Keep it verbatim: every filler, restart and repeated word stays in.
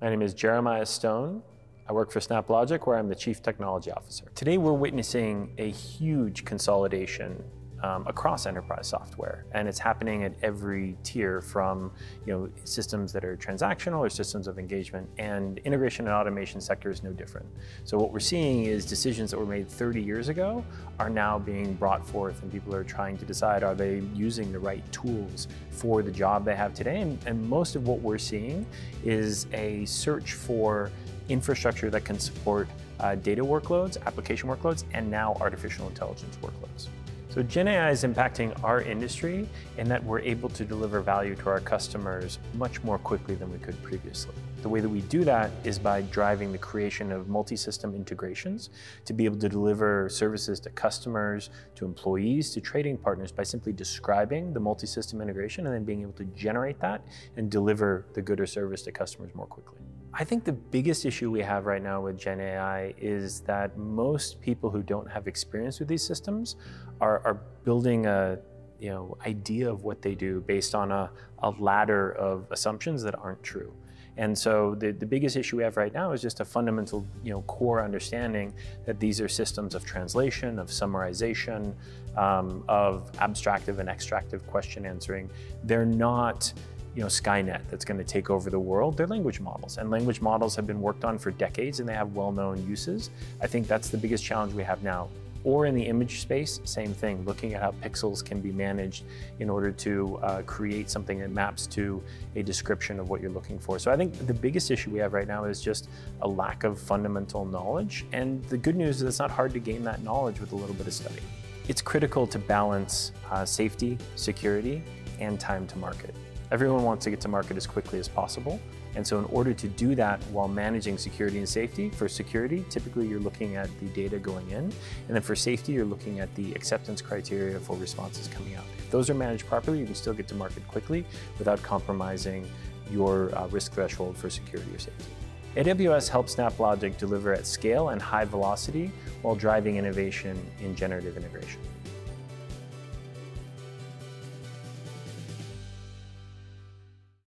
My name is Jeremiah Stone. I work for SnapLogic, where I'm the Chief Technology Officer. Today, we're witnessing a huge consolidation um, across enterprise software, and it's happening at every tier, from you know systems that are transactional or systems of engagement, and integration and automation sector is no different. So what we're seeing is decisions that were made thirty years ago are now being brought forth, and people are trying to decide, are they using the right tools for the job they have today? And, and most of what we're seeing is a search for infrastructure that can support uh, data workloads, application workloads, and now artificial intelligence workloads. So Gen A I is impacting our industry in that we're able to deliver value to our customers much more quickly than we could previously. The way that we do that is by driving the creation of multi-system integrations to be able to deliver services to customers, to employees, to trading partners by simply describing the multi-system integration and then being able to generate that and deliver the good or service to customers more quickly. I think the biggest issue we have right now with Gen A I is that most people who don't have experience with these systems are, are building a you know, idea of what they do based on a, a ladder of assumptions that aren't true. And so the, the biggest issue we have right now is just a fundamental you know, core understanding that these are systems of translation, of summarization, um, of abstractive and extractive question answering. They're not you know, Skynet that's going to take over the world. They're language models, and language models have been worked on for decades and they have well-known uses. I think that's the biggest challenge we have now. Or in the image space, same thing, looking at how pixels can be managed in order to uh, create something that maps to a description of what you're looking for. So I think the biggest issue we have right now is just a lack of fundamental knowledge. And the good news is it's not hard to gain that knowledge with a little bit of study. It's critical to balance uh, safety, security, and time to market. Everyone wants to get to market as quickly as possible. And so in order to do that while managing security and safety, for security, typically you're looking at the data going in. And then for safety, you're looking at the acceptance criteria for responses coming out. If those are managed properly, you can still get to market quickly without compromising your uh, risk threshold for security or safety. A W S helps SnapLogic deliver at scale and high velocity while driving innovation in generative integration.